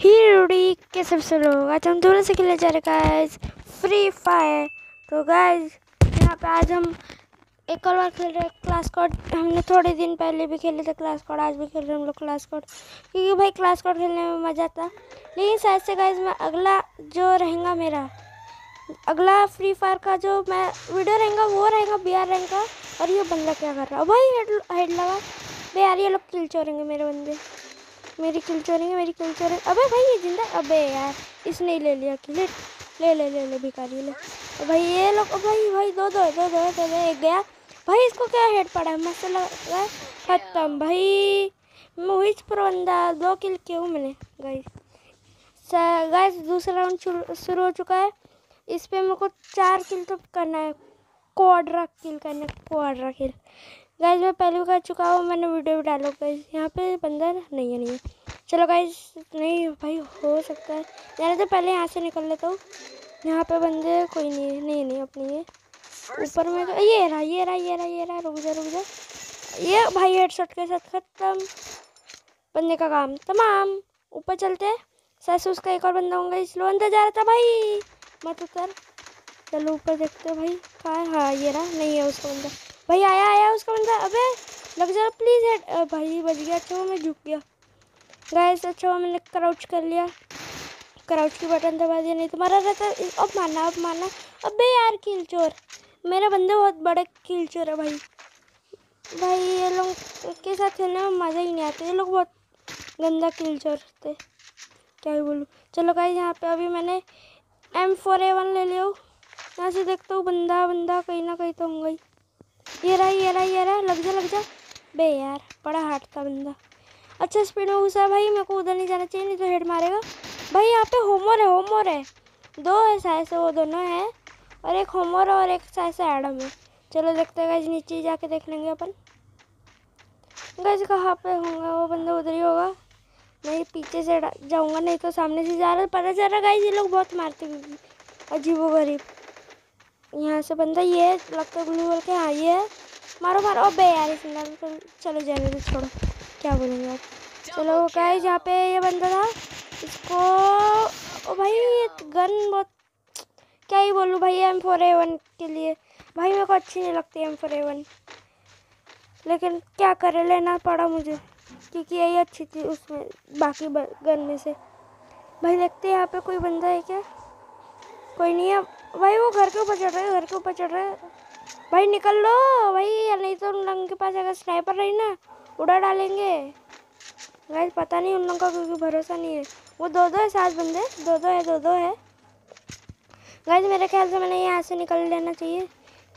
हीरोडी के सबसे लोग आज हम दोनों से खेले जा रहे गाइस फ्री फायर। तो गाइस यहाँ पे आज हम एक और बार खेल रहे हैं क्लाश स्क्वाड। हमने थोड़े दिन पहले भी खेले थे क्लाश स्क्वाड, आज भी खेल रहे हैं हम लोग क्लाश स्क्वाड क्योंकि भाई क्लाश स्क्वाड खेलने में मज़ा आता। लेकिन शायद से गाइस मैं अगला जो रहेगा मेरा अगला फ्री फायर का जो मैं वीडियो रहेगा वो रहेगा BR रैंक का। और ये बंदा क्या कर रहा है भाई, हेड लगा भाई यार, ये लोग किल चोरेंगे मेरे बंदे, मेरी किल चोरेंगे। अबे भाई ये जिंदा, अबे यार इसने ले लिया किल, ले भिखारी ले। और भाई ये लोग भाई दो एक गया भाई, इसको क्या हेड पड़ा है, मस्त लगा खत्म। भाई मोहित पर बंदा 2 किल क्यों मिले गाइस। गाइस दूसरा राउंड शुरू हो चुका है, इस पर मेरे को 4 किल तो करना है, क्वाड्रा किल। गाइस मैं पहले भी कर चुका हूँ, मैंने वीडियो भी डालो। गाइस यहाँ पे बंदर नहीं है। चलो गाइस नहीं भाई हो सकता है, यानी तो पहले यहाँ से निकल लेता हूँ। यहाँ पे बंदे कोई नहीं है अपनी ये ऊपर में तो ये रहा। रुक जा ये भाई हेडशॉट के साथ खत्म, बंदे का काम तमाम। ऊपर चलते हैं, शायद उसका एक और बंदा होगा, इसलिए अंदर जा रहा था भाई मत उतर। चलो ऊपर देखते हो भाई कहाँ है। हाँ ये रहा, नहीं है उसका बंदा भाई, आया उसका बंदा। अबे लग जा प्लीज़ हेड, भाई बच गया। अच्छा मैं झुक गया गाइस, अच्छा मैंने क्राउच कर लिया, क्राउच की बटन दबा दिया, नहीं तो मारा रहता। अब मारना। अबे यार किल चोर, मेरा बंदा बहुत बड़ा किल चोर है भाई। ये लोग के साथ खेलने में मज़ा ही नहीं आता, ये लोग बहुत गंदा किल चोर थे, क्या ही बोलूँ। चलो गाइस यहाँ पे अभी मैंने M4A1 ले लिया, यहाँ से देखता हूँ बंदा कहीं ना कहीं तो होंगे ही। ये रहा। लग जा बे यार, बड़ा हार्ड था बंदा। अच्छा स्पीड में घुसा भाई, मेरे को उधर नहीं जाना चाहिए नहीं तो हेड मारेगा भाई। यहाँ पे होमोर है, 2 है शायद से, वो दोनों है और एक होमोर और एक शायद से एडम है। चलो देखते हैं गाइस, नीचे जाके देख लेंगे अपन। गाइस कहाँ पे होंगे वो बंदा, उधर ही होगा। मैं पीछे से जाऊँगा, नहीं तो सामने से जा रहा, पता चल रहा। गाइस ये लोग बहुत मारते अजीबोगरीब। यहाँ से बंदा ये लगता है ग्लू बोल के, हाँ ये है, मारो। अबे यार इस बंदा, चलो जाने दो, छोड़ो क्या बोलेंगे आप। चलो गाइस यहाँ पे ये बंदा था, इसको ओ भाई ये गन बहुत, क्या ही बोलूँ भाई। M4A1 के लिए भाई मेरे को अच्छी नहीं लगती M4A1, लेकिन क्या करे लेना पड़ा मुझे क्योंकि यही अच्छी थी उसमें बाकी गन में से। भाई देखते हैं यहाँ पे कोई बंदा है क्या, कोई नहीं है भाई। वो घर के ऊपर चढ़ रहे भाई, निकल लो भाई यार, नहीं तो उन लोगों के पास अगर स्नाइपर रही ना उड़ा डालेंगे। गाइस पता नहीं उन लोगों का क्योंकि भरोसा नहीं है। वो 2 है, 7 बंदे, 2 है। गाइस मेरे ख्याल से मैंने यहाँ से निकल लेना चाहिए,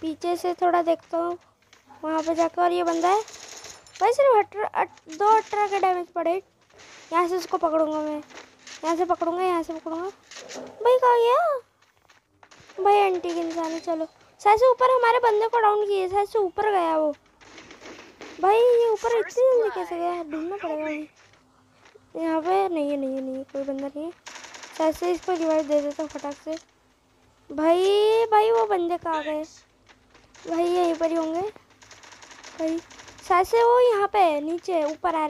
पीछे से थोड़ा देखता हूँ वहाँ पर जाकर। और ये बंदा है भाई, सिर्फ 18 के डैमेज पड़े। यहाँ से उसको पकड़ूँगा मैं, यहाँ से पकड़ूँगा। भाई कहाँ गया भाई, एंटी इंसान है। चलो शायद से ऊपर हमारे बंदे को डाउन किए, शायद से ऊपर गया वो भाई। ये ऊपर इतनी जल्दी कैसे गया, ढूंढना पड़ेगा। यहाँ पे नहीं है कोई बंदा नहीं है, शायद से इसको रिवाइव दे देता हूँ फटाक से। भाई वो बंदे कहाँ गए भाई, यहीं पर ही होंगे भाई। शायद से वो यहाँ पे नीचे ऊपर आ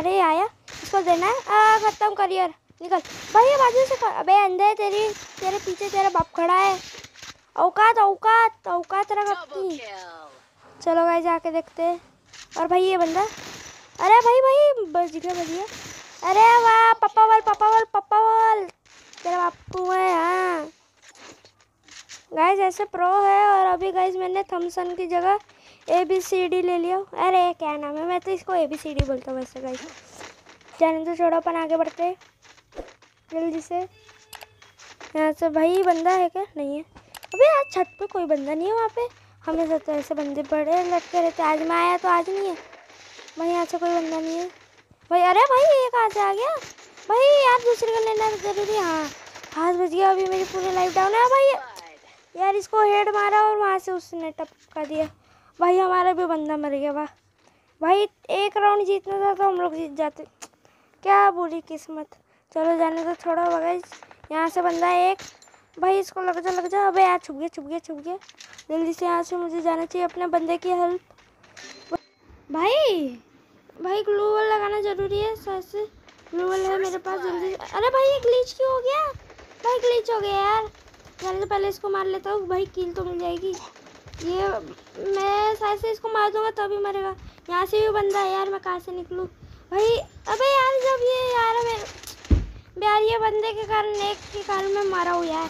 रहे। आया, इसको देना है, खत्म करियर, निकल भाई ये बाजू से। अबे अंधे तेरे पीछे तेरा बाप खड़ा है, औकात रखती। चलो गाइस जाके देखते हैं। और भाई ये बंदा, अरे भाई बच गया। अरे वाह पप्पा वाल तेरा बापू है। हाँ गाइस ऐसे प्रो है। और अभी गाइस मैंने थम्सन की जगह ABCD ले लिया। अरे क्या नाम है, मैं तो इसको ABCD बोलता हूँ वैसे। गाइस जाने तो छोड़ो, अपन आगे बढ़ते हैं जल्दी से। यहाँ से भाई बंदा है क्या, नहीं है। अबे यार छत पे कोई बंदा नहीं है, वहाँ पे हमेशा तो ऐसे बंदे बड़े लटके रहते। आज मैं आया तो आज नहीं है भाई, यहाँ से कोई बंदा नहीं है भाई। अरे भाई ये कहाँ से आ गया भाई, यार दूसरे का लेना जरूरी। हाँ हाथ बच गया, अभी मेरी पूरी लाइफ डाउन है भाई। यार इसको हेड मारा और वहाँ से उसने टपका दिया भाई, हमारा भी बंदा मर गया। वाह भाई एक राउंड जीतना था तो हम लोग जीत जाते, क्या बुरी किस्मत। चलो जाने तो थोड़ा होगा। यहाँ से बंदा एक भाई, इसको लग जा। अबे यार छुप गया। जल्दी से यहाँ से मुझे जाना चाहिए, अपने बंदे की हेल्प। भाई ग्लू वॉल लगाना ज़रूरी है, शायद से ग्लूबल है मेरे पास जल्दी। अरे भाई ये ग्लिच क्यों हो गया? भाई ग्लिच हो गया यार। चलो पहले इसको मार लेता हूँ भाई, किल तो मिल जाएगी। ये मैं शायद से इसको मार दूंगा तभी मरेगा। यहाँ से भी बंदा है यार, मैं कहाँ से निकलूँ भाई? अबे यार जब ये यार मेरे यार ये बंदे के कारण एक के कारण मैं मारा हूँ यार।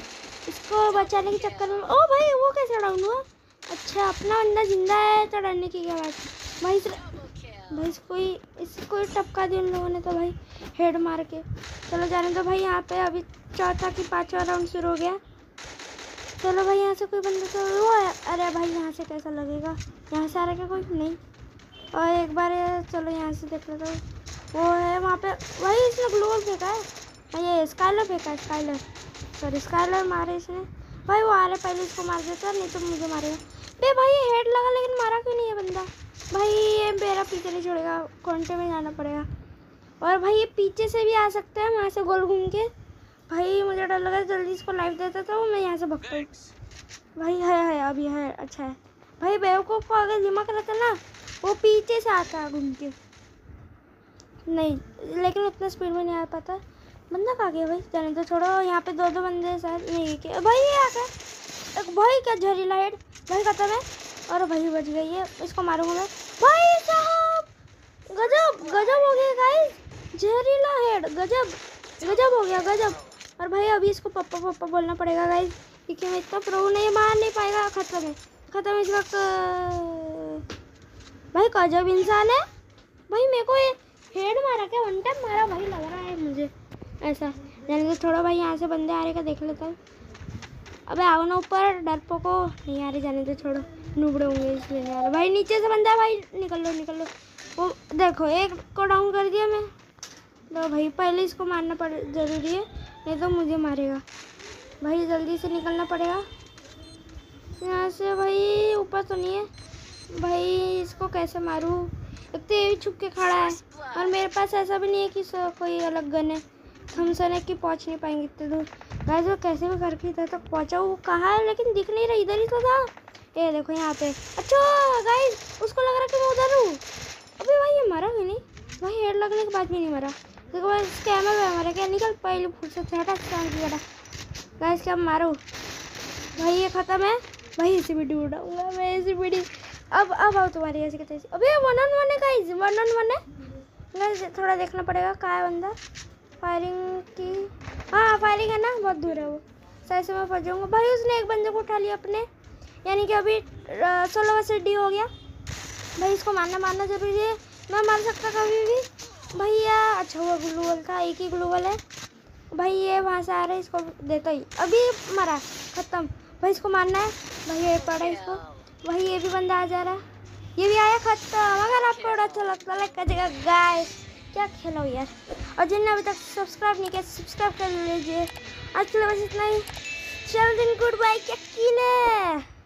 इसको बचाने के चक्कर में ओ भाई वो कैसे डाउन हुआ? अच्छा अपना बंदा जिंदा है तो डरने की क्या बात भाई। भाई इसको ही टपका दिया उन लोगों ने तो भाई हेड मार के। चलो जाने दो भाई, यहाँ पे अभी चौथा की पाँचवा राउंड शुरू हो गया। चलो भाई यहाँ से कोई बंदा तो वो है। अरे भाई यहाँ से कैसा लगेगा? यहाँ से आ रहा क्या कोई? नहीं। और एक बार चलो यहाँ से देख लेते तो वो है वहाँ पे। वही इसने ग्लूबल फेंका है, ये स्काइलर फेंका है, स्काइलर सॉरी स्काइलर मारे इसने। भाई वो आ रहा है, पहले इसको मार देता नहीं तो मुझे मारेगा। बे भाई ये हेड लगा लेकिन मारा क्यों नहीं है बंदा? भाई ये मेरा पीछे नहीं छोड़ेगा, कॉन्टे में जाना पड़ेगा। और भाई ये पीछे से भी आ सकता है वहाँ से गोल घूम के। भाई मुझे डर लगा, जल्दी इसको लाइफ देता था मैं यहाँ से भगता हूँ। भाई है अभी है, अच्छा है भाई। बेवकूफ़ को अगर दिमाग रहता ना वो पीछे से आता है घूम के। नहीं लेकिन उतना स्पीड में नहीं आ पाता। बंदा कहाँ गया भाई? जाने तो छोड़ो। यहाँ पे दो दो बंदे शायद नहीं के भाई ये आकर भाई क्या जहरीला हेड भाई खत्म है। और भाई बच गई है, इसको मारूंगा मैं। भाई साहब गजब गजब हो गया गाइस, जहरीला हेड गजब गजब हो गया गजब। और भाई अभी इसको पप्पा पप्पा बोलना पड़ेगा गाइस क्योंकि मैं इतना प्रो नहीं, मार नहीं पाएगा। खत्म है, खत्म इस वक्त। भाई गजब इंसान है भाई, मेरे को हेड मारा क्या? वन टाइम मारा भाई लग रहा है मुझे ऐसा। जाने थोड़ा भाई यहाँ से बंदे आ रहे का देख लेता हूँ। अबे आओ ना ऊपर, डरपो को नहीं आ रहे। जाने तो छोड़ो, नुबड़े होंगे इसलिए नहीं आ रहे। भाई नीचे से बंदा है भाई, निकल लो निकल लो। वो देखो एक को डाउन कर दिया मैं। लो भाई पहले इसको मारना पड़ जरूरी है नहीं तो मुझे मारेगा। भाई जल्दी से निकलना पड़ेगा यहाँ से। भाई ऊपर तो नहीं है भाई, इसको कैसे मारूँ? एक तो ये भी छुप के खड़ा है और मेरे पास ऐसा भी नहीं है कि कोई अलग गन है। हम सर है कि पहुँच नहीं पाएंगे इतने दूर। गाइस वो कैसे भी करके इधर तक पहुँचा, वो कहाँ है लेकिन दिख नहीं रहा, इधर ही तो था। ये देखो यहाँ पे। अच्छा गाइस उसको लग रहा कि मैं उधर हूँ। अबे भाई ये मारा क्यों नहीं? भाई हेड लगने के बाद भी नहीं मारा। देखो भाई स्कैमर है हमारा, क्या निकल पहले फुर्सत से हटा स्कैमर। गाइस क्या मारो भाई, ये ख़त्म है भाई। ऐसी वीडियो उठाऊँगा मैं, ऐसी वीडियो। अब आओ तुम्हारी ऐसी कहते। अबे 1-on-1 है गाइस, 1-on-1 है। थोड़ा देखना पड़ेगा कहाँ है बंदा। फायरिंग की हाँ फायरिंग है ना, बहुत दूर है वो। सही से मैं फंस जाऊँगा भाई। उसने एक बंदे को उठा लिया अपने, यानी कि अभी 16 डी हो गया। भाई इसको मारना मारना जरूरी है, मैं मार सकता कभी भी भैया। अच्छा हुआ ग्लूबल था, एक ही ग्लूबल है भाई। ये वहाँ से आ रहा है, इसको देता ही अभी मारा ख़त्म। भाई इसको मारना है भाई, ये पड़ा इसको। भाई ये भी बंदा आ जा रहा है, ये भी आया ख़त्म। अगर आपको बड़ा अच्छा लगता लाइक कर देगा गाय, क्या खेलो यार। और जिन्हें अभी तक सब्सक्राइब नहीं किया सब्सक्राइब कर लीजिए। आज के लिए बस इतना ही, चल दिन गुड बाय। क्या किले।